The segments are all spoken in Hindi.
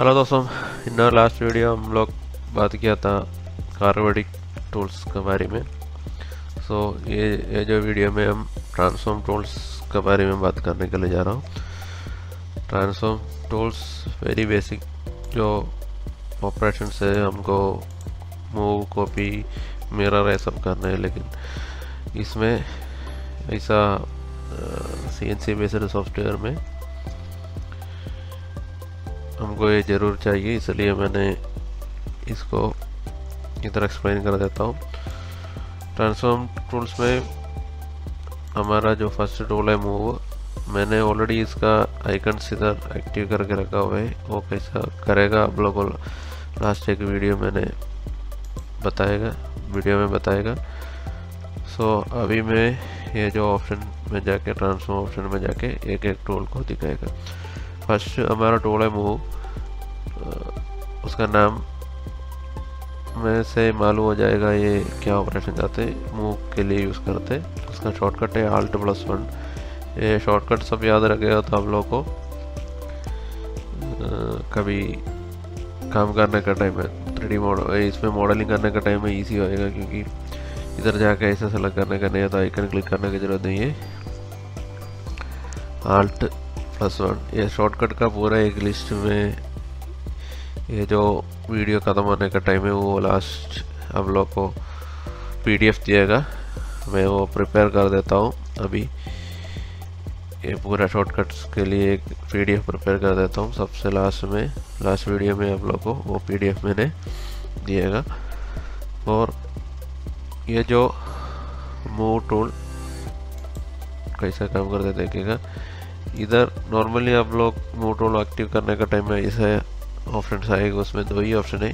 हेलो दोस्तों, इन लास्ट वीडियो हम लोग बात किया था कार्वेडिक टूल्स के बारे में। सो ये जो वीडियो में हम ट्रांसफॉर्म टूल्स के बारे में बात करने के लिए जा रहा हूँ। ट्रांसफॉर्म टूल्स वेरी बेसिक जो ऑपरेशन है, हमको मूव, कॉपी, मिरर ये सब करना है, लेकिन इसमें ऐसा CNC बेस्ड सॉफ्टवेयर में हमको ये ज़रूर चाहिए, इसलिए मैंने इसको इधर एक्सप्लेन कर देता हूँ। ट्रांसफॉर्म टूल्स में हमारा जो फर्स्ट टूल है मूव, मैंने ऑलरेडी इसका आइकन्स इधर एक्टिव करके रखा हुआ है। वो कैसा करेगा आप लोगों को लास्ट एक वीडियो मैंने बताएगा, वीडियो में बताएगा। सो अभी मैं ये जो ऑप्शन में जाके, ट्रांसफॉर्म ऑप्शन में जाके एक एक टूल को दिखाएगा। फर्स्ट हमारा टूल है मूव, उसका नाम में से मालूम हो जाएगा ये क्या ऑपरेशन जाते मूव के लिए यूज़ करते। उसका शॉर्टकट है Alt+1। ये शॉर्टकट सब याद रखेगा तो आप लोगों को कभी काम करने का टाइम में 3D मॉडल इसमें मॉडलिंग करने का टाइम में ईजी होएगा, क्योंकि इधर जाके ऐसा सेलेक्ट करने का नहीं है, तो आइकन क्लिक करने की जरूरत नहीं है। Alt+1 ये शॉर्टकट का पूरा एक लिस्ट में, ये जो वीडियो ख़त्म होने का टाइम है वो लास्ट आप लोग को PDF दिएगा, मैं वो प्रिपेयर कर देता हूँ। अभी ये पूरा शॉर्टकट्स के लिए एक PDF प्रिपेयर कर देता हूँ, सबसे लास्ट में, लास्ट वीडियो में आप लोग को वो PDF मैंने दिएगा। और ये जो मूव टूल कैसा काम करते देखेगा। इधर नॉर्मली आप लोग मूव टूल एक्टिव करने का टाइम में ऐसा ऑप्शन आएगा, उसमें दो ही ऑप्शन है,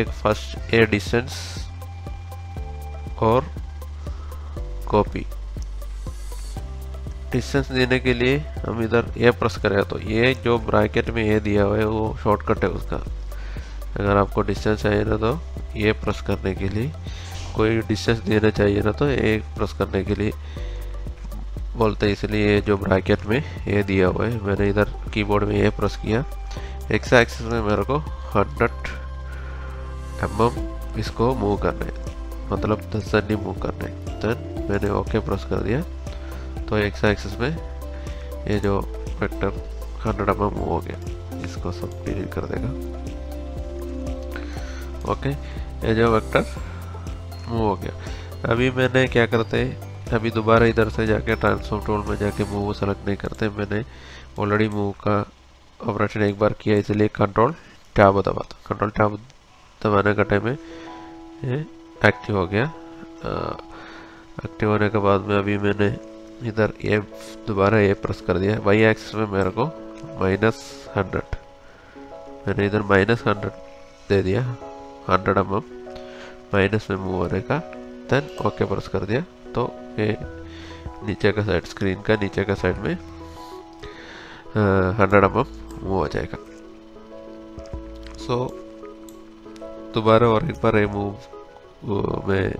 एक फर्स्ट ए डिस्टेंस और कॉपी। डिस्टेंस देने के लिए हम इधर ए प्रेस करें, तो ये जो ब्रैकेट में ए दिया हुआ है वो शॉर्टकट है उसका। अगर आपको डिस्टेंस चाहिए ना तो ए प्रेस करने के लिए, कोई डिस्टेंस देना चाहिए ना तो ए प्रेस करने के लिए बोलते हैं, इसलिए जो ब्रैकेट में ये दिया हुआ है। मैंने इधर कीबोर्ड में ये प्रेस किया, एक्स एक्सिस में मेरे को 100 mm इसको मूव करना है, मतलब 10 cm मूव करना है। देन मैंने ओके प्रेस कर दिया, तो एक्स एक्सिस में ये जो फैक्टर 100 mm मूव हो गया, इसको सब डिलीट कर देगा। ओके, ये जो फैक्टर मूव हो गया। अभी मैंने क्या करते हैं, अभी दोबारा इधर से जाके ट्रांसफॉर्म टूल में जाके मूव सेलेक्ट नहीं करते, मैंने ऑलरेडी मूव का ऑपरेशन एक बार किया, इसलिए कंट्रोल टैब दबाने का टाइम में एक्टिव हो गया। एक्टिव होने के बाद में अभी मैंने इधर ए दोबारा ए प्रेस कर दिया, वाई एक्सिस में मेरे को -100, मैंने इधर -100 दे दिया, 100 mm माइनस में मूव होने का। देन ओके प्रेस कर दिया, तो ये नीचे का साइड, स्क्रीन का नीचे का साइड में 100 mm मूव हो जाएगा। सो दोबारा और एक बार ये मूव में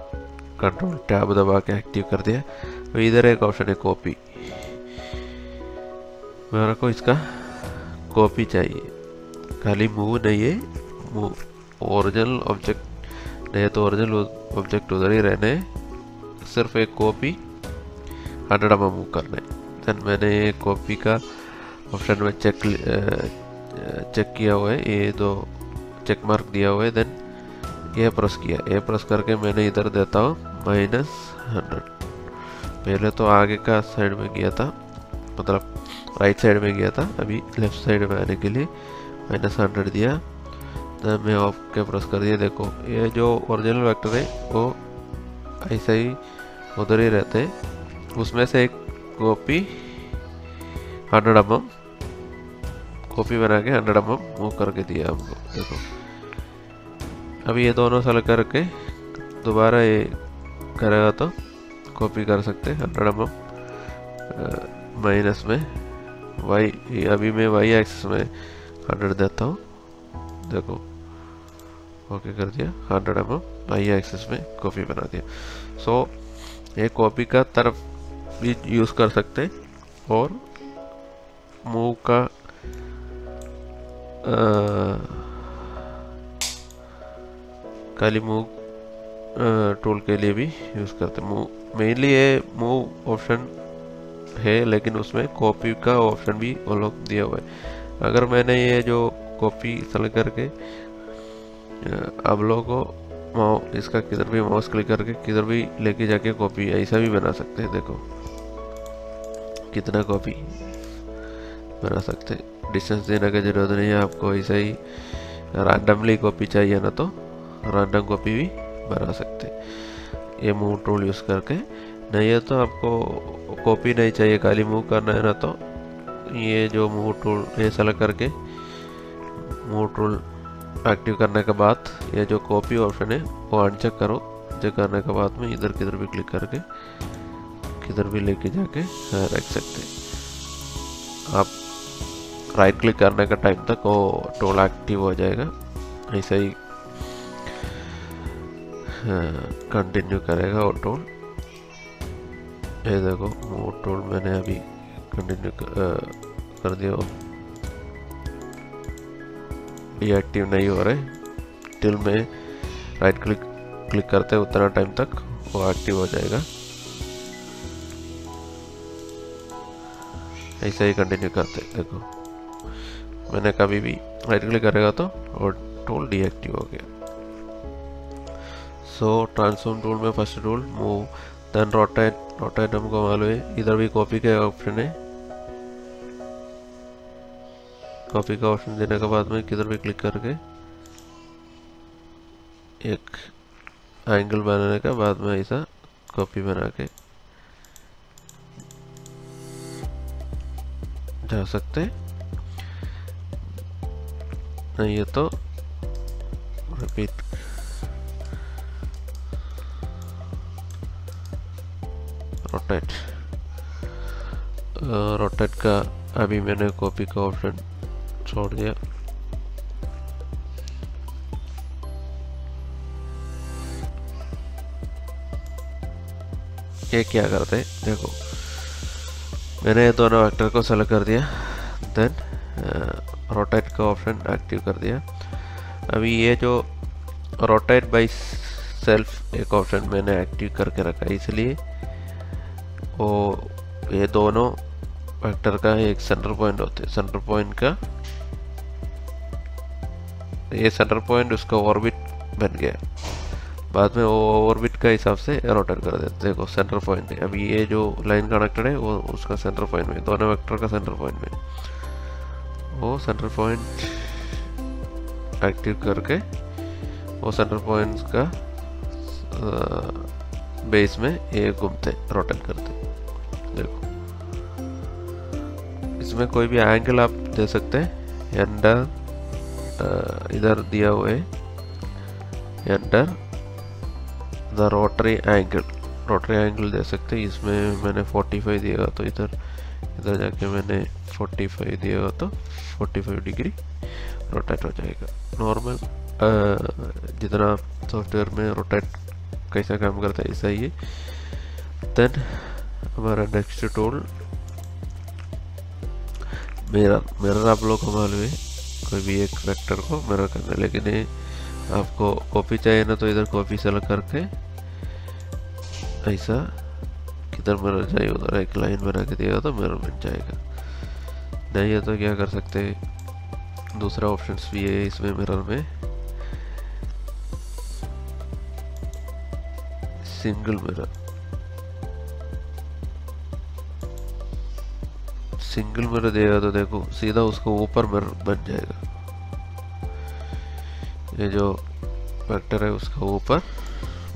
कंट्रोल टैब दबा के एक्टिव कर दिया। तो इधर एक ऑप्शन है कॉपी, मेरे को इसका कॉपी चाहिए, खाली मूव नहीं है, मूव ओरिजिनल ऑब्जेक्ट नहीं तो ओरिजिनल ऑब्जेक्ट उधर ही रहने, सिर्फ एक कॉपी 100 mm मूव करना है। देन मैंने कॉपी का ऑप्शन में चेक किया हुआ है, ये दो चेक मार्क दिया हुआ है, देन ये प्रेस किया, ये प्रेस करके मैंने इधर देता हूँ -100। पहले तो आगे का साइड में गया था, मतलब राइट साइड में गया था, अभी लेफ्ट साइड में आने के लिए -100 दिया, देन मैं ऑफ के प्रेस कर दिया। देखो ये जो ओरिजिनल वेक्टर है वो ऐसे ही उधर ही रहते, उसमें से एक कॉपी 100 mm कॉपी बना के 100 mm मूव करके दिया हमको। देखो अभी ये दोनों सेलेक्ट करके दोबारा ये करेगा तो कॉपी कर सकते 100 mm माइनस में वाई, अभी मैं वाई एक्सिस में 100 देता हूँ, देखो ओके कर दिया, 100 mm आई एक्सिस में कॉपी बना दिया। सो ये कॉपी का तरफ भी यूज़ कर सकते और मूव का खाली मूव टूल के लिए भी यूज़ करते हैं। मूव मेनली ये मूव ऑप्शन है, लेकिन उसमें कॉपी का ऑप्शन भी वो लोग दिया हुआ है। अगर मैंने ये जो कॉपी सेलेक्ट करके आप लोगों को इसका किधर भी माउस क्लिक करके किधर भी लेके जाके कॉपी ऐसा भी बना सकते हैं। देखो कितना कॉपी बना सकते हैं, डिस्टेंस देने की जरूरत नहीं है आपको। ऐसा ही रैंडमली कॉपी चाहिए ना तो रैंडम कॉपी भी बना सकते हैं ये मूव टूल यूज़ करके। नहीं है तो आपको कॉपी नहीं चाहिए, खाली मूव करना है ना तो ये जो मूव टूल ये सेलेक्ट करके मूव टूल एक्टिव करने के बाद ये जो कॉपी ऑप्शन है वो अनचेक करो। चेक करने के बाद में इधर किधर भी क्लिक करके किधर भी लेके जाके रख सकते हैं आप। राइट क्लिक करने का टाइम तक वो टूल एक्टिव हो जाएगा। ऐसे ही कंटिन्यू करेगा वो टूल। ये देखो वो टूल मैंने अभी कंटिन्यू कर दिया, डीएक्टिव नहीं हो रहे। टिल में राइट क्लिक करते हैं उतना टाइम तक वो एक्टिव हो जाएगा। ऐसा ही कंटिन्यू करते हैं। देखो मैंने कभी भी राइट क्लिक करेगा तो वो टूल डीएक्टिव हो गया। सो ट्रांसफॉर्म टूल में first tool move then rotate. Rotate हमको मालूम है, इधर भी कॉपी का ऑप्शन है। कॉपी का ऑप्शन देने के बाद में किधर भी क्लिक करके एक एंगल बनाने के बाद में ऐसा कॉपी बना के जा सकते। नहीं है तो रिपीट रोटेट। रोटेट का अभी मैंने कॉपी का ऑप्शन छोड़ दिया। ये क्या करते हैं देखो, मैंने ये दोनों वेक्टर को सेलेक्ट कर दिया, देन रोटेट का ऑप्शन एक्टिव कर दिया। अभी ये जो रोटेट बाय सेल्फ एक ऑप्शन मैंने एक्टिव करके रखा, इसलिए वो ये दोनों वेक्टर का एक सेंटर पॉइंट होते हैं। सेंटर पॉइंट का ये सेंटर पॉइंट उसका ऑर्बिट बन गया, बाद में वो ऑर्बिट का हिसाब से रोटेट कर देते। देखो सेंटर पॉइंट है, अभी ये जो लाइन कनेक्टेड है वो उसका सेंटर पॉइंट में, दोनों वेक्टर का सेंटर पॉइंट में वो सेंटर पॉइंट एक्टिव करके वो सेंटर पॉइंट का बेस में ये घूमते रोटेट करते। देखो इसमें कोई भी एंगल आप दे सकते हैं। एंटर इधर दिया हुआ है, enter the rotary angle. Rotary angle दे सकते हैं, इसमें मैंने 45 दिया तो इधर जाके मैंने 45 दिया तो 45 डिग्री रोटेट हो जाएगा। नॉर्मल जितना सॉफ्टवेयर में रोटेट कैसा काम करता है ऐसा ही है। देन हमारा नेक्स्ट टूल मिरर। मिरर आप लोग को मालूम है, कोई भी एक वेक्टर को मिरर करना है, लेकिन आपको कॉपी चाहिए ना तो इधर कॉपी सेलेक्ट करके ऐसा किधर मिरर चाहिए उधर एक लाइन बना के दिया तो मिरर बन जाएगा। नहीं है तो क्या कर सकते हैं, दूसरा ऑप्शंस भी है इसमें मिरर में। सिंगल मिरर, सिंगल मिरर देगा तो देखो सीधा उसको ऊपर मिरर बन जाएगा। ये जो वेक्टर है उसका ऊपर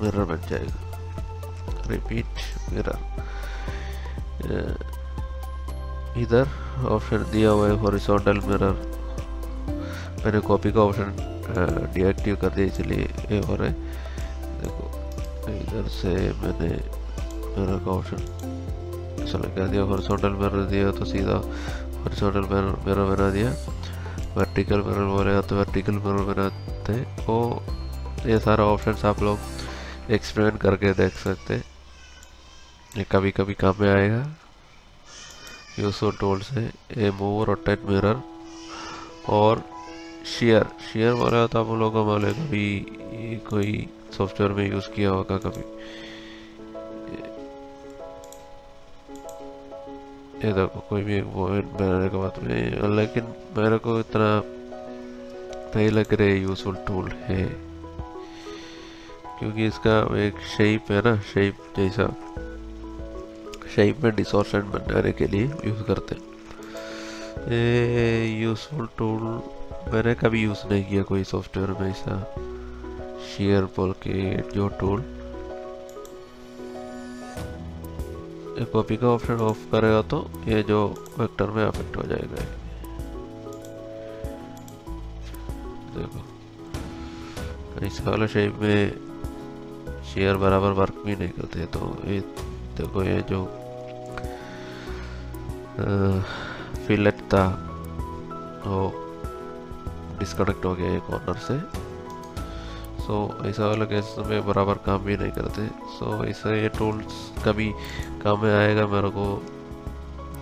मिरर बन जाएगा। रिपीट मिरर, इधर ऑप्शन दिया हुआ है हॉरिजॉन्टल मिरर। मैंने कॉपी का ऑप्शन डीएक्टिव कर दिया इसलिए ये हो रहा है। देखो इधर से मैंने मिरर का ऑप्शन सेलेक्ट कर दिया, हॉरिजॉन्टल मिरर दिया तो सीधा हॉरिजॉन्टल मिरर बना दिया। वर्टिकल मिरर बोलेगा तो वर्टिकल मिरर बनाते। वो ये सारा ऑप्शंस आप लोग एक्सपेरिमेंट करके देख सकते, ये कभी कभी काम में आएगा। यूज़ टूल से ये मूव रोटेट मिरर और शेयर वाला तो आप लोगों को मालूम है, कभी कोई सॉफ्टवेयर में यूज़ किया होगा कभी। ये देखो कोई भी एक वॉइड बनाने के बाद में, लेकिन मेरे को इतना नहीं लग रहा है यूजफुल टूल है, क्योंकि इसका एक शेप है ना, शेप जैसा, शेप में डिसॉर्शन बनाने के लिए यूज़ करते हैं। ये यूजफुल टूल मैंने कभी यूज़ नहीं किया कोई सॉफ्टवेयर में ऐसा शेयर बोल के जो टूल। कॉपी का ऑप्शन ऑफ करेगा तो ये जो वेक्टर में अफेक्ट हो जाएगा। देखो इस वाले शेप में शेयर बराबर वर्क भी नहीं करते, तो ये देखो ये जो फिलेट था वो डिस्कनेक्ट हो गया ये कॉर्नर से। सो ऐसा वाला केस में बराबर काम भी नहीं करते। सो ऐसा ये टूल्स कभी काम में आएगा मेरे को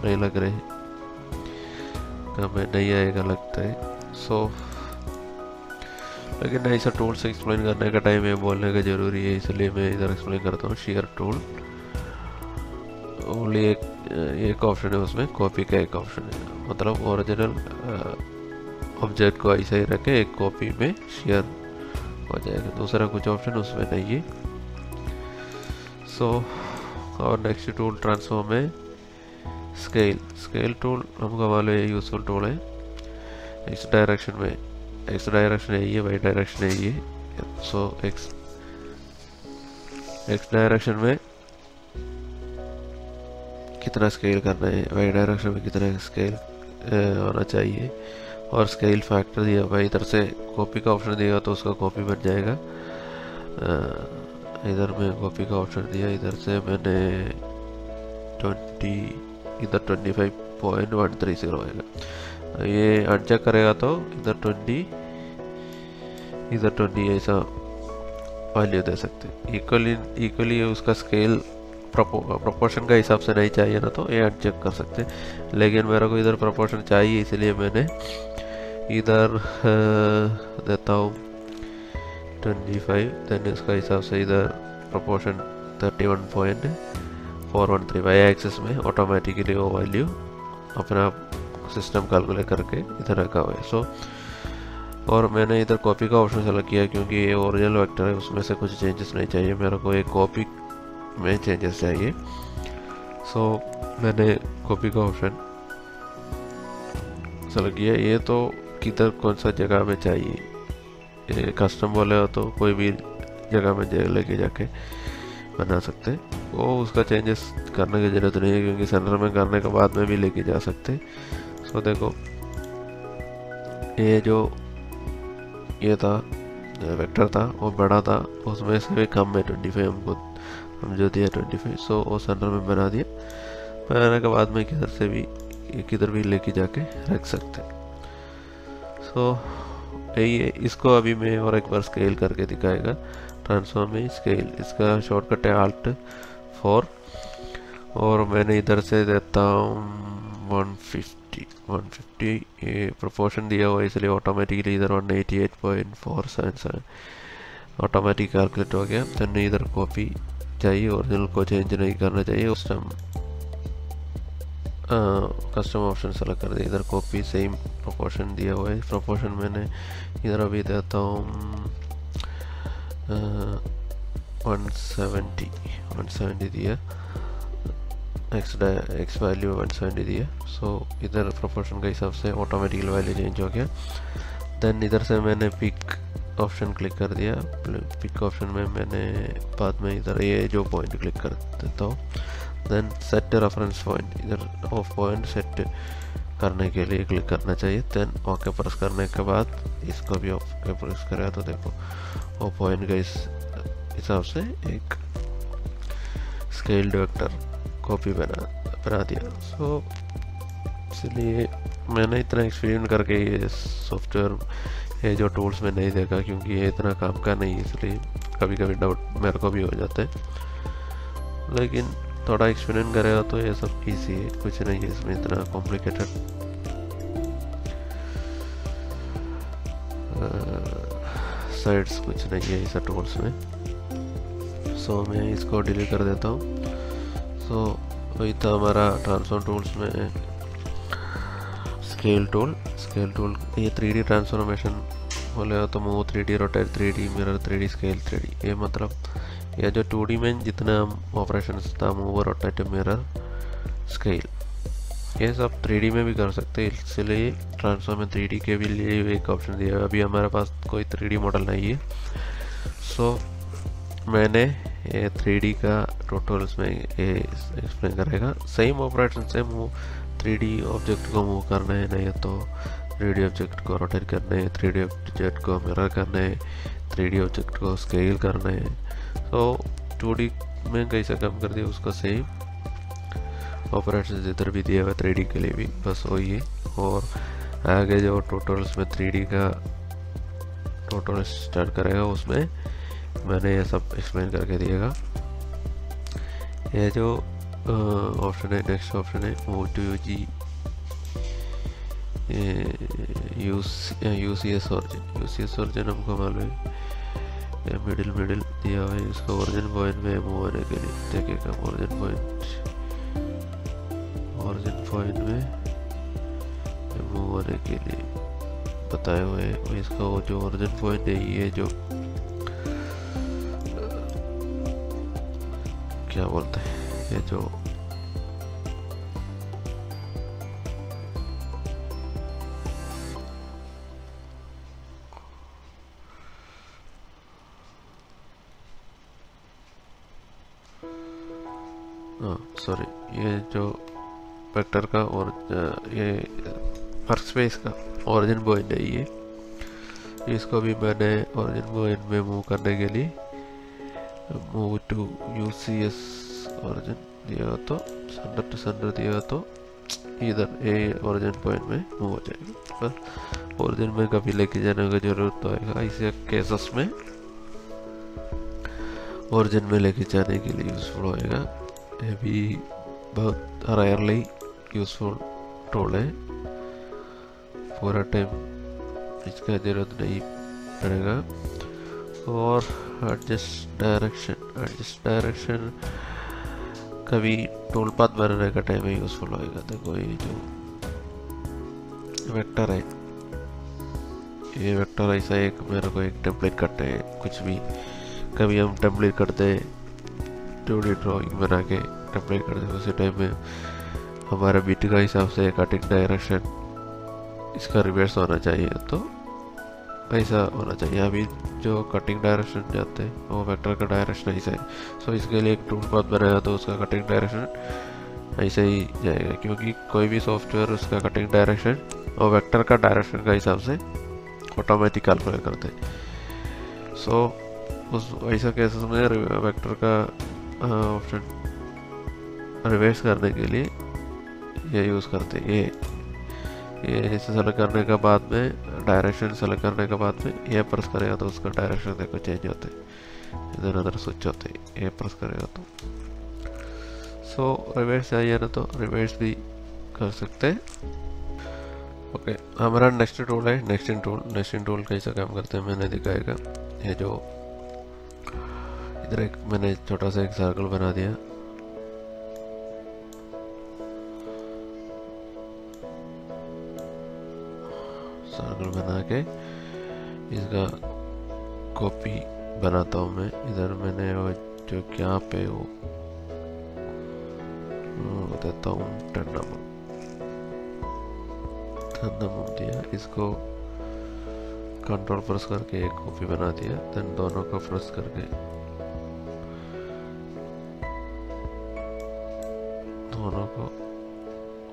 नहीं लग रहे, काम में नहीं आएगा लगता है। सो लेकिन ऐसा टूल्स एक्सप्लेन करने का टाइम है, बोलने का ज़रूरी है, इसलिए मैं इधर एक्सप्लेन करता हूँ। शेयर टूल ओनली एक ऑप्शन है उसमें, कॉपी का एक ऑप्शन है, मतलब ओरिजिनल ऑब्जेक्ट को ऐसा ही रखे एक कॉपी में शेयर हो जाएगा, दूसरा कुछ ऑप्शन उसमें नहीं है। सो और नेक्स्ट टूल ट्रांसफॉर्म है स्केल। स्केल टूल हमको वाले यूजफुल टूल है। इस डायरेक्शन में एक्स डायरेक्शन है, ये वाई डायरेक्शन है ये। सो एक्स डायरेक्शन में कितना स्केल करना है, वाई डायरेक्शन में कितना स्केल होना चाहिए, और स्केल फैक्टर दिया भाई। इधर से कॉपी का ऑप्शन दिया तो उसका कॉपी बन जाएगा। इधर मैं कॉपी का ऑप्शन दिया, इधर से मैंने 20, इधर 25.130 होएगा। ये अनचेक करेगा तो इधर 20 इधर 20 ऐसा वैल्यू दे सकते हैं। इक्वली उसका स्केल प्रोपोर्शन का हिसाब से नहीं चाहिए ना, तो ये अनचेक कर सकते, लेकिन मेरे को इधर प्रोपोर्शन चाहिए इसलिए मैंने इधर देता हूँ 25। देन इसका हिसाब से इधर प्रोपोर्शन 31.413 वाई एक्सिस में ऑटोमेटिकली वो वैल्यू अपना सिस्टम कैलकुलेट करके इधर रखा हुआ है। सो और मैंने इधर कॉपी का ऑप्शन सेलेक्ट किया क्योंकि ये ओरिजिनल वेक्टर है, उसमें से कुछ चेंजेस नहीं चाहिए, मेरे को एक कॉपी में चेंजेस चाहिए। सो मैंने कॉपी का ऑप्शन सेलेक्ट किया। ये तो किधर कौन सा जगह में चाहिए, कस्टम वाले हो तो कोई भी जगह में लेके जाके बना सकते, वो उसका चेंजेस करने की ज़रूरत नहीं है क्योंकि सेंटर में करने के बाद में भी लेके जा सकते। सो देखो ये जो ये था वेक्टर था वो बड़ा था, उसमें से भी कम है 25 हमको, हम जो दिया 25। सो वो सेंटर में बना दिया, बनाने के बाद में किधर से भी किधर भी लेके जाके रख सकते। सो यही है, इसको अभी मैं और एक बार स्केल करके दिखाएगा। ट्रांसफॉर्म में स्केल, इसका शॉर्टकट है ALT 4, और मैंने इधर से देता हूँ 150। ये प्रोपोर्शन दिया हुआ इसलिए ऑटोमेटिकली इधर 188.477 ऑटोमेटिक कैलकुलेट हो गया। तो नहीं इधर कॉपी चाहिए, ओरिजिनल को चेंज नहीं करना चाहिए। कस्टम ऑप्शन सेलेक्ट कर दिया, इधर कॉपी सेम प्रोपोर्शन दिया हुआ है। प्रोपोर्शन मैंने इधर अभी देता हूँ 170 दिया, एक्स वैल्यू 170 दिया। सो इधर प्रोपोर्शन के हिसाब से ऑटोमेटिकली वैल्यू चेंज हो गया। देन इधर से मैंने पिक ऑप्शन क्लिक कर दिया, पिक ऑप्शन में मैंने बाद में इधर ये जो पॉइंट क्लिक कर देता हूँ। देन सेट रेफरेंस पॉइंट, इधर ऑफ पॉइंट सेट करने के लिए क्लिक करना चाहिए। देन ओके प्रेस करने के बाद इसको भी ओके प्रेस करें तो देखो वो पॉइंट का इस हिसाब से एक स्केल्ड वेक्टर कॉपी बना दिया। सो इसलिए मैंने इतना एक्सपेरिमेंट करके ये सॉफ्टवेयर ये जो टूल्स में नहीं देखा क्योंकि ये इतना काम का नहीं है, इसलिए कभी कभी डाउट मेरे को भी हो जाता है, लेकिन थोड़ा एक्सपेरिमेंट करेगा तो ये सब इजी है, कुछ नहीं है इसमें इतना कॉम्प्लिकेटेड। साइड्स कुछ नहीं है इस टूल्स में। सो मैं इसको डिलीट कर देता हूँ। सो वही था हमारा ट्रांसफॉर्म टूल्स में स्केल टूल। स्केल टूल ये 3D ट्रांसफॉर्मेशन बोले तो move, 3D rotate, 3D mirror, 3D scale, 3D ये मतलब यह जो 2D में जितना ऑपरेशन था मूव रोटेट मिरर स्केल ये सब 3D में भी कर सकते हैं, इसलिए ट्रांसफॉर्म में 3D के भी लिए एक ऑप्शन दिया है। अभी हमारे पास कोई 3D मॉडल नहीं है। सो मैंने 3D का टोटल्स में एक्सप्लेन करेगा। सेम ऑपरेशन से मूव 3D ऑब्जेक्ट को मूव करना है, नहीं तो 3D ऑब्जेक्ट को रोटेट करना है, 3D ऑब्जेक्ट को मिरर करना है, 3D ऑब्जेक्ट को स्केल करना है। तो 2D में कैसा काम कर दिया उसका सेम ऑपरेशन इधर भी दिया हुआ 3D के लिए भी, बस वही है। और आगे जो टोटल्स में 3D का टोटल स्टार्ट करेगा उसमें मैंने ये सब एक्सप्लेन करके दिएगा। ये जो ऑप्शन है, नेक्स्ट ऑप्शन है UCS ऑरिजिन। UCS ऑरिजिन हमको मालूम है, मिडिल दिया हुआ है। इसको ऑरिजिन पॉइंट में मूव होने के लिए देखिएगा, ऑरिजिन पॉइंट में मूव होने के लिए बताए हुए हैं। इसका वो जो ऑरिजिन पॉइंट है ये जो क्या बोलते हैं, ये जो ये जो वेक्टर का और ये वर्कस्पेस का ऑरिजिन पॉइंट है ये, इसको भी मैंने ऑरिजिन पॉइंट में मूव करने के लिए मूव टू UCS ऑरिजिन दिया तो सेंटर टू सेंटर दिया तो इधर ये ऑरिजिन पॉइंट में मूव हो जाएगा। पर ऑरिजिन में कभी लेके जाने की जरूरत आएगा, ऐसे केसेस में ऑरिजिन में लेके जाने के लिए यूजफुल होएगा। ये भी बहुत रेयरली यूजफुल टूल है, पूरा टाइम इसका जरूरत नहीं पड़ेगा। और एडजस्ट डायरेक्शन कभी टूल पाथ बनाने का टाइम में यूजफुल होएगा। देखो ये जो वेक्टर है, ये वेक्टर ऐसा एक मेरे को एक टेम्पलेट करते हैं, कुछ भी कभी हम टेम्पलेट करते हैं 2D ड्राइंग बना के टेम्पलेट करते हैं, उसी टाइम में हमारा बीट का हिसाब से कटिंग डायरेक्शन इसका रिवर्स होना चाहिए, तो ऐसा होना चाहिए। अभी जो कटिंग डायरेक्शन जाते हैं वो वेक्टर का डायरेक्शन ऐसा है। सो इसके लिए एक टूल पाथ बनाया तो उसका कटिंग डायरेक्शन ऐसे ही जाएगा, क्योंकि कोई भी सॉफ्टवेयर उसका कटिंग डायरेक्शन और वेक्टर का डायरेक्शन का हिसाब से ऑटोमेटिक कैलकुलेट करते हैं। सो उस ऐसा केसेस में वेक्टर का ऑप्शन रिवर्स करने के लिए ये यूज़ करते हैं। ये सेलेक्ट करने के बाद में डायरेक्शन सेलेक्ट करने के बाद में ये प्रेस करेगा तो उसका डायरेक्शन देखो चेंज होते हैं, इधर उधर स्विच होते हैं, ये प्रेस करेगा तो। सो रिवर्स चाहिए ना तो रिवर्स भी कर सकते हैं। ओके, हमारा नेक्स्ट टूल है नेक्स्ट टूल कैसा काम करते हैं मैंने दिखाएगा। ये जो इधर एक मैंने छोटा सा एक सर्कल बना दिया, सर्कल बना के इसका कॉपी बनाता हूँ मैं। इधर मैंने वो जो यहाँ पे वो बताता हूँ, टर्नअप दिया, इसको कंट्रोल प्रेस करके एक कॉपी बना दिया, देन दोनों को प्रेस करके दोनों को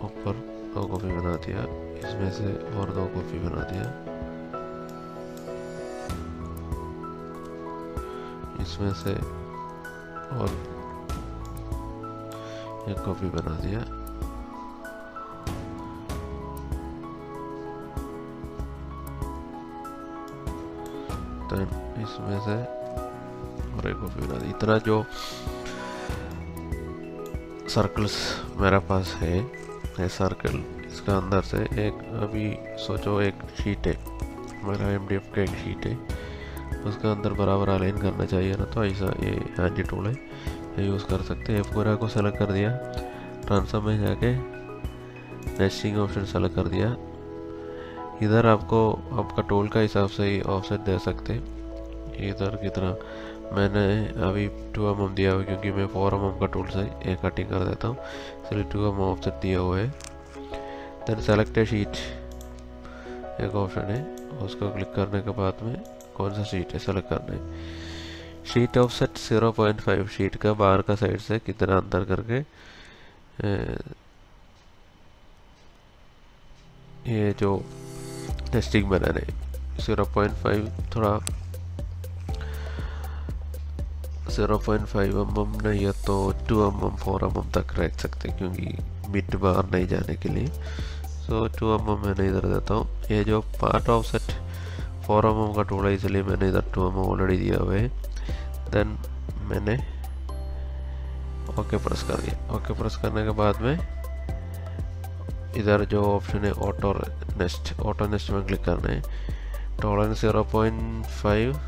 ऊपर दो कॉपी बना दिया, इसमें से और दो कॉपी बना दिया, इसमें से और एक कॉपी बना दिया। तो इसमें से और एक कॉपी बना दी। इतना जो सर्कल्स मेरा पास है, सर्कल इसका अंदर से एक, अभी सोचो एक शीट है, हमारा MDF का एक शीट है, उसका अंदर बराबर अलाइन करना चाहिए ना, तो ऐसा ये हैंडी टूल है, ये यूज़ कर सकते हैं। F4 को सेलेक्ट कर दिया, ट्रांसफॉर्म में जाके नेस्टिंग ऑप्शन सेलेक्ट कर दिया। इधर आपको आपका टूल का हिसाब से ही ऑफसेट दे सकते हैं। इधर कितना मैंने अभी 2 mm दिया हुआ है, क्योंकि मैं 4 mm का टूल से एक कटिंग कर देता हूँ, इसलिए 2 mm ऑफसेट दिया हुआ है। देन सेलेक्ट शीट एक ऑप्शन है, उसको क्लिक करने के बाद में कौन सा शीट है सेलेक्ट करना है। शीट ऑफसेट 0.5, शीट का बाहर का साइड से कितना अंदर करके ये जो टेस्टिंग बना रहे 0.5, थोड़ा 0.5 mm नहीं है तो 2 mm 4 mm तक रख सकते हैं, क्योंकि मिड बाहर नहीं जाने के लिए। सो 2 mm मैंने इधर देता हूँ। ये जो पार्ट ऑफसेट 4 mm का टूल है, इसलिए मैंने इधर 2 mm ऑलरेडी दिया हुआ है। देन मैंने ओके प्रेस कर दिया। ओके प्रेस करने के बाद में इधर जो ऑप्शन है ऑटो नेस्ट में क्लिक करना है। Tolerance 0.5,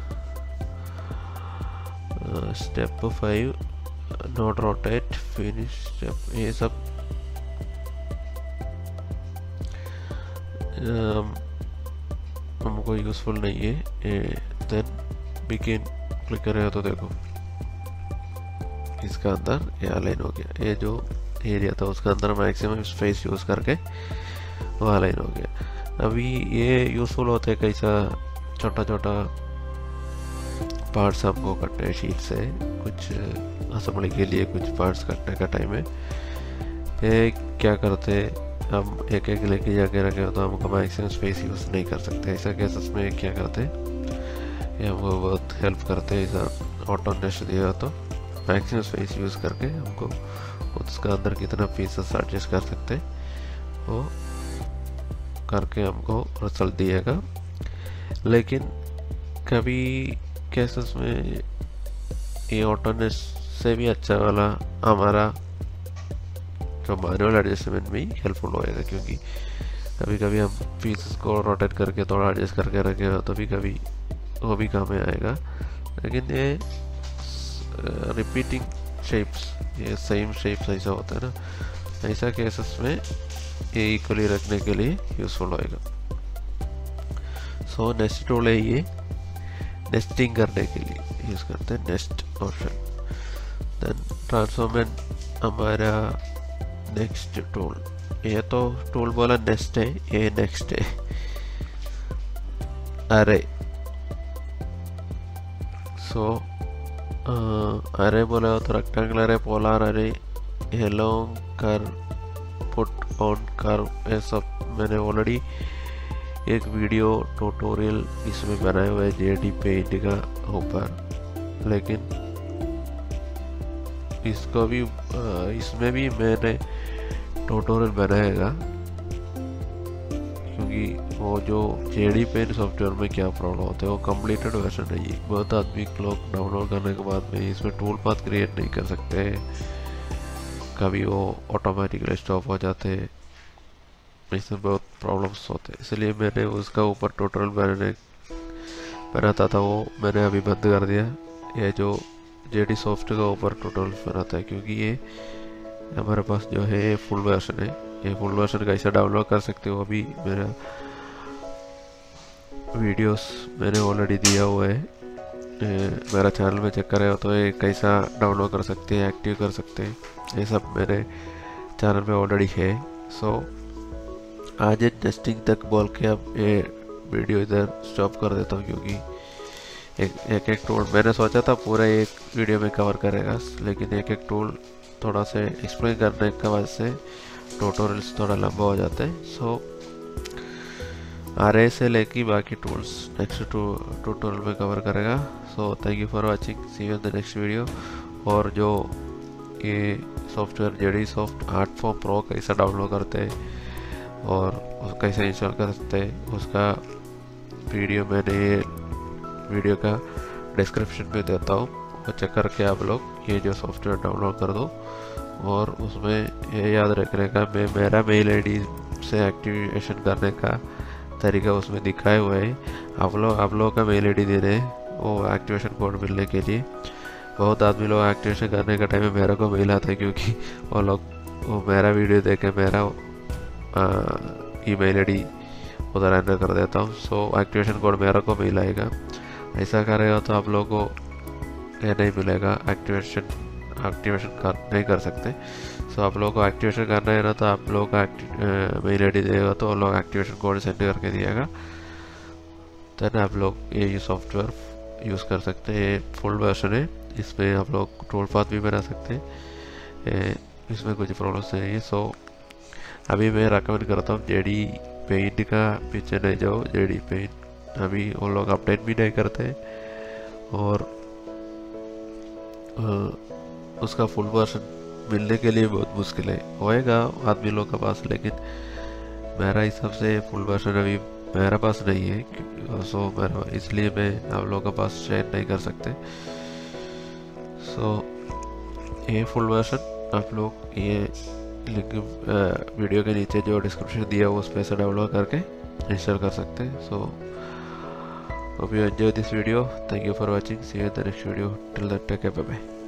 step 5, not rotate, finish step, ये सब हमको यूजफुल नहीं है। देन बिगिन क्लिक करें तो देखो इसका अंदर ये अलाइन हो गया। ये जो एरिया था उसका अंदर मैक्सिमम स्पेस यूज करके वो अलाइन हो गया। अभी ये यूजफुल होता है कैसा छोटा छोटा पार्ट्स आपको कटने हैं शीट से, कुछ असम्बली के लिए कुछ पार्ट्स कटने का टाइम है। ये क्या करते हम एक एक लेके जाके रखे तो हमको मैक्सिमम स्पेस यूज़ नहीं कर सकते। ऐसा केसेस में क्या करते ये हमको बहुत हेल्प करते हैं। ऐसा ऑटो नेस्ट दिया तो मैक्सिमम स्पेस यूज़ करके हमको उसका अंदर कितना पीसेस एडजस्ट कर सकते वो करके हमको रिजल्ट दिएगा। लेकिन कभी केसेस में ये ऑटोनेस से भी अच्छा वाला हमारा जो मैनुअल एडजस्टमेंट में हेल्पफुल होएगा, क्योंकि कभी कभी हम पीसेस को रोटेट करके थोड़ा एडजस्ट करके रखेगा तो भी कभी वो भी काम में आएगा। लेकिन ये रिपीटिंग शेप्स, ये सेम शेप्स ऐसा होता है ना, ऐसा केसेस में ये इक्वली रखने के लिए यूजफुल होएगा। सो नेक्स्ट टूल है ये नेस्टिंग करने के लिए यूज़ करते हैं, नेस्ट ऑप्शन। देन ट्रांसफॉर्म में हमारा नेक्स्ट टूल, ये तो टूल बोला नेस्ट है, ये नेक्स्ट है। अरे सो अरे बोला तो रेक्टेंगुलर है, polar array, along curve, put on curve, ये सब मैंने ऑलरेडी एक वीडियो ट्यूटोरियल इसमें बनाया हुआ है JDPaint का ऊपर। लेकिन इसको भी इसमें भी मैंने ट्यूटोरियल बनाएगा, क्योंकि वो जो JDPaint सॉफ्टवेयर में क्या प्रॉब्लम होता है वो कंप्लीटेड वर्जन है। ये बहुत आदमी लोग डाउनलोड करने के बाद में इसमें टूल पाथ क्रिएट नहीं कर सकते, कभी वो ऑटोमेटिकली स्टॉप हो जाते हैं, इसमें बहुत प्रॉब्लम्स होते हैं। इसलिए मैंने उसका ऊपर टोटल बनाता था, वो मैंने अभी बंद कर दिया। ये जो JD सॉफ्ट का ऊपर टोटल बनाता है, क्योंकि ये हमारे पास जो है फुल वर्जन है। ये फुल वर्जन कैसे डाउनलोड कर सकते हो अभी मेरा वीडियोस मैंने ऑलरेडी दिया हुआ है, मेरा चैनल में चेक कराया तो ये कैसा डाउनलोड कर सकते हैं, एक्टिव कर सकते हैं, ये सब मेरे चैनल में ऑलरेडी है। सो आज टेस्टिंग तक बोल के अब ये वीडियो इधर स्टॉप कर देता हूँ, क्योंकि एक टूल मैंने सोचा था पूरा एक वीडियो में कवर करेगा, लेकिन एक टूल थोड़ा से एक्सप्लेन करने की वजह से ट्यूटोरियल्स थोड़ा लंबा हो जाता है। सो आरए से लेके बाकी टूल्स नेक्स्ट ट्यूटोरियल में कवर करेगा। So thank you for watching, see you in the next video. और जो ये software JD soft artform pro कैसा डाउनलोड करते हैं और उसका इसे इंस्टॉल कर सकते हैं, उसका वीडियो मैंने ये वीडियो का डिस्क्रिप्शन में देता हूँ, वो चेक करके आप लोग ये जो सॉफ्टवेयर डाउनलोड कर दो। और उसमें ये याद रखने का, मैं मेरा मेल ID से एक्टिवेशन करने का तरीका उसमें दिखाए हुए है। आप लोगों का मेल ID दे रहे हैं वो एक्टिवेशन कोड मिलने के लिए। बहुत आदमी लोग एक्टिवेशन करने का टाइम में मेरा को मेल आता है क्योंकि वो लोग वो मेरा वीडियो देख के मेरा email ID उधर एंटर कर देता हूँ। सो एक्टिवेशन कोड मेरा को मेल आएगा। ऐसा करेगा तो आप लोगों को यह नहीं मिलेगा, एक्टिवेशन नहीं कर सकते। सो आप लोगों को एक्टिवेशन करना है ना, तो आप लोगों का मेल ID देगा तो लोग एक्टिवेशन कोड सेंड करके दिएगा। देन आप लोग ये सॉफ्टवेयर यूज़ कर सकते हैं। ये फुल वर्जन है, इसमें आप लोग टूल पाथ भी बना सकते हैं, इसमें कुछ प्रॉब्लम्स नहीं है। सो अभी मैं रेकमेंड करता हूँ Jdpaint का, पीछे नहीं जाओ। Jdpaint अभी वो लोग अपडेट भी नहीं करते और उसका फुल वर्जन मिलने के लिए बहुत मुश्किल है। होएगा आदमी लोग के पास, लेकिन मेरा हिसाब से फुल वर्जन अभी मेरे पास नहीं है। सो मेरा इसलिए मैं आप लोगों के पास शेयर नहीं कर सकते। सो ये फुल वर्जन आप लोग ये लिंक वीडियो के नीचे जो डिस्क्रिप्शन दिया वो उस पर से डाउनलोड करके इंस्टॉल कर सकते हैं। सो hope you enjoy this video. Thank you for watching. See you in the next video. Till then, take care. Bye bye.